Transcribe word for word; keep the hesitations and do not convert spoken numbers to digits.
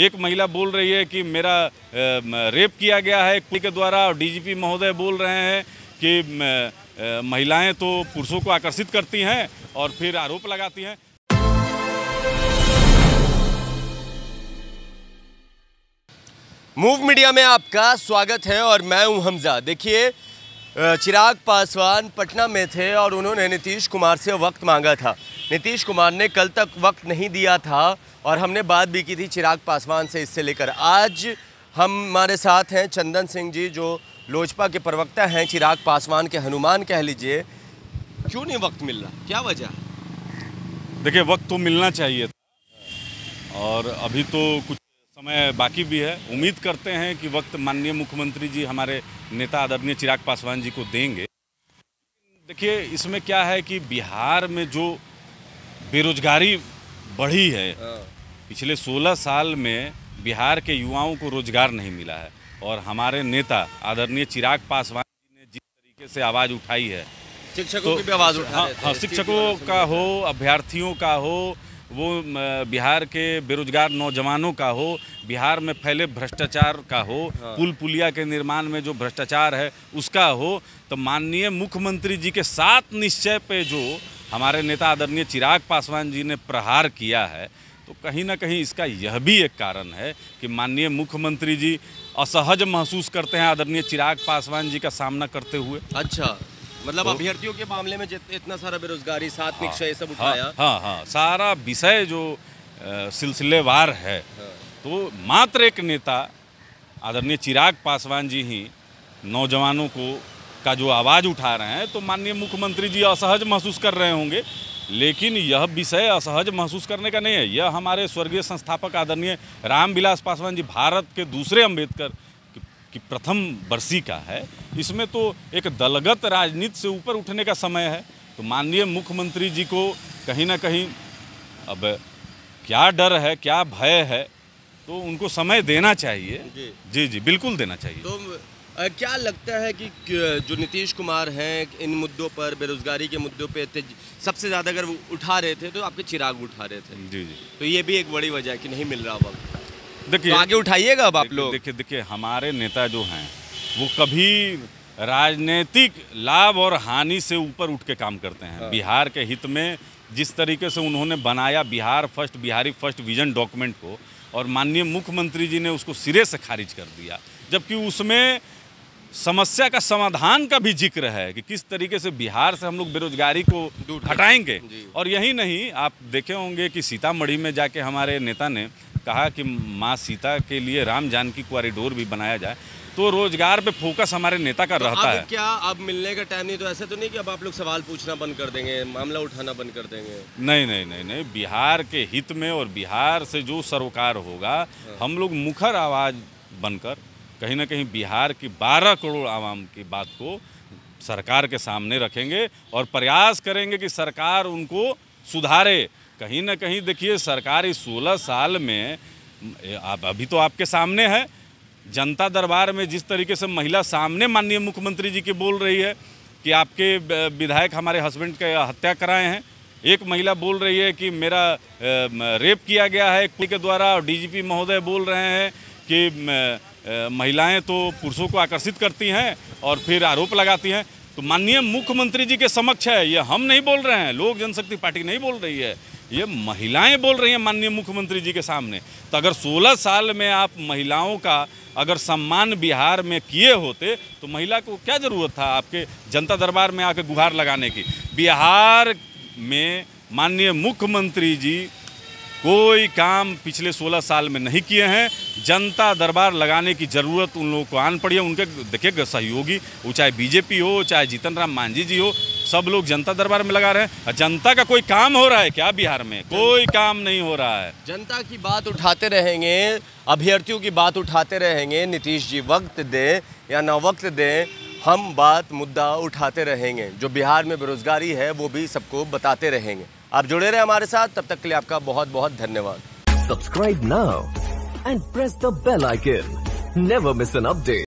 एक महिला बोल रही है कि मेरा रेप किया गया है पुलिस के द्वारा, और डीजीपी महोदय बोल रहे हैं कि महिलाएं तो पुरुषों को आकर्षित करती हैं और फिर आरोप लगाती हैं। मूव मीडिया में आपका स्वागत है और मैं हूं हमजा। देखिए, चिराग पासवान पटना में थे और उन्होंने नीतीश कुमार से वक्त मांगा था। नीतीश कुमार ने कल तक वक्त नहीं दिया था और हमने बात भी की थी चिराग पासवान से इससे लेकर। आज हम हमारे साथ हैं चंदन सिंह जी, जो लोजपा के प्रवक्ता हैं, चिराग पासवान के हनुमान कह लीजिए। क्यों नहीं वक्त मिल रहा, क्या वजह? देखिए, वक्त तो मिलना चाहिए और अभी तो कुछ समय बाकी भी है। उम्मीद करते हैं कि वक्त माननीय मुख्यमंत्री जी, हमारे नेता आदरणीय चिराग पासवान जी को देंगे। देखिए, इसमें क्या है कि बिहार में जो बेरोजगारी बढ़ी है, पिछले सोलह साल में बिहार के युवाओं को रोजगार नहीं मिला है, और हमारे नेता आदरणीय चिराग पासवान जी ने जिस तरीके से आवाज़ उठाई है, शिक्षकों तो, की भी आवाज़ उठा, हाँ, शिक्षकों का हो, अभ्यर्थियों का हो, वो बिहार के बेरोजगार नौजवानों का हो, बिहार में फैले भ्रष्टाचार का हो, हाँ। पुल पुलिया के निर्माण में जो भ्रष्टाचार है उसका हो, तो माननीय मुख्यमंत्री जी के साथ निश्चय पे जो हमारे नेता आदरणीय चिराग पासवान जी ने प्रहार किया है, तो कहीं ना कहीं इसका यह भी एक कारण है कि माननीय मुख्यमंत्री जी असहज महसूस करते हैं आदरणीय चिराग पासवान जी का सामना करते हुए। अच्छा, मतलब तो, अभ्यर्थियों के मामले में इतना सारा बेरोजगारी, सात निश्चय, सब उठाया। हाँ हाँ, हाँ सारा विषय जो सिलसिलेवार है, हाँ। तो मात्र एक नेता आदरणीय चिराग पासवान जी ही नौजवानों को का जो आवाज़ उठा रहे हैं, तो माननीय मुख्यमंत्री जी असहज महसूस कर रहे होंगे, लेकिन यह विषय असहज महसूस करने का नहीं है। यह हमारे स्वर्गीय संस्थापक आदरणीय रामविलास पासवान जी, भारत के दूसरे अंबेडकर की प्रथम बरसी का है। इसमें तो एक दलगत राजनीति से ऊपर उठने का समय है। तो माननीय मुख्यमंत्री जी को कहीं ना कहीं अब क्या डर है, क्या भय है, तो उनको समय देना चाहिए। जी जी, जी बिल्कुल देना चाहिए। तो क्या लगता है कि जो नीतीश कुमार हैं इन मुद्दों पर, बेरोजगारी के मुद्दों पे सबसे ज़्यादा अगर वो उठा रहे थे तो आपके चिराग उठा रहे थे? जी जी, तो ये भी एक बड़ी वजह है कि नहीं मिल रहा वक्त। देखिए, तो आगे उठाइएगा अब आप लोग। देखिए देखिए हमारे नेता जो हैं वो कभी राजनीतिक लाभ और हानि से ऊपर उठ के काम करते हैं। बिहार के हित में जिस तरीके से उन्होंने बनाया Bihar first, Bihari first vision document को, और माननीय मुख्यमंत्री जी ने उसको सिरे से खारिज कर दिया, जबकि उसमें समस्या का समाधान का भी जिक्र है कि किस तरीके से बिहार से हम लोग बेरोजगारी को हटाएंगे। और यही नहीं, आप देखे होंगे कि सीतामढ़ी में जाके हमारे नेता ने कहा कि माँ सीता के लिए राम जानकी कॉरिडोर भी बनाया जाए। तो रोजगार पे फोकस हमारे नेता का तो रहता है। क्या अब मिलने का टाइम नहीं, तो ऐसा तो नहीं कि अब आप लोग सवाल पूछना बंद कर देंगे, मामला उठाना बंद कर देंगे? नहीं नहीं नहीं नहीं, बिहार के हित में और बिहार से जो सरोकार होगा, हम लोग मुखर आवाज़ बनकर कहीं ना कहीं बिहार की बारह करोड़ आवाम की बात को सरकार के सामने रखेंगे और प्रयास करेंगे कि सरकार उनको सुधारे। कहीं ना कहीं देखिए, सरकार इस सोलह साल में, आप अभी तो आपके सामने है, जनता दरबार में जिस तरीके से महिला सामने माननीय मुख्यमंत्री जी की बोल रही है कि आपके विधायक हमारे हस्बैंड के हत्या कराए हैं, एक महिला बोल रही है कि मेरा रेप किया गया है पुलिस के द्वारा, और डीजीपी महोदय बोल रहे हैं कि महिलाएं तो पुरुषों को आकर्षित करती हैं और फिर आरोप लगाती हैं। तो माननीय मुख्यमंत्री जी के समक्ष है, ये हम नहीं बोल रहे हैं, लोक जनशक्ति पार्टी नहीं बोल रही है, ये महिलाएं बोल रही हैं माननीय मुख्यमंत्री जी के सामने। तो अगर सोलह साल में आप महिलाओं का अगर सम्मान बिहार में किए होते तो महिला को क्या ज़रूरत था आपके जनता दरबार में आकर गुहार लगाने की? बिहार में माननीय मुख्यमंत्री जी कोई काम पिछले सोलह साल में नहीं किए हैं। जनता दरबार लगाने की ज़रूरत उन लोगों को आन पड़ी है। उनके देखिए सहयोगी, वो चाहे बीजेपी हो, चाहे जीतन राम मांझी जी हो, सब लोग जनता दरबार में लगा रहे हैं। जनता का कोई काम हो रहा है क्या बिहार में? कोई काम नहीं हो रहा है। जनता की बात उठाते रहेंगे, अभ्यर्थियों की बात उठाते रहेंगे। नीतीश जी वक्त दें या ना वक्त दें, हम बात मुद्दा उठाते रहेंगे। जो बिहार में बेरोजगारी है वो भी सबको बताते रहेंगे। आप जुड़े रहे हमारे साथ, तब तक के लिए आपका बहुत बहुत धन्यवाद। Subscribe now and press the bell icon, never miss an update.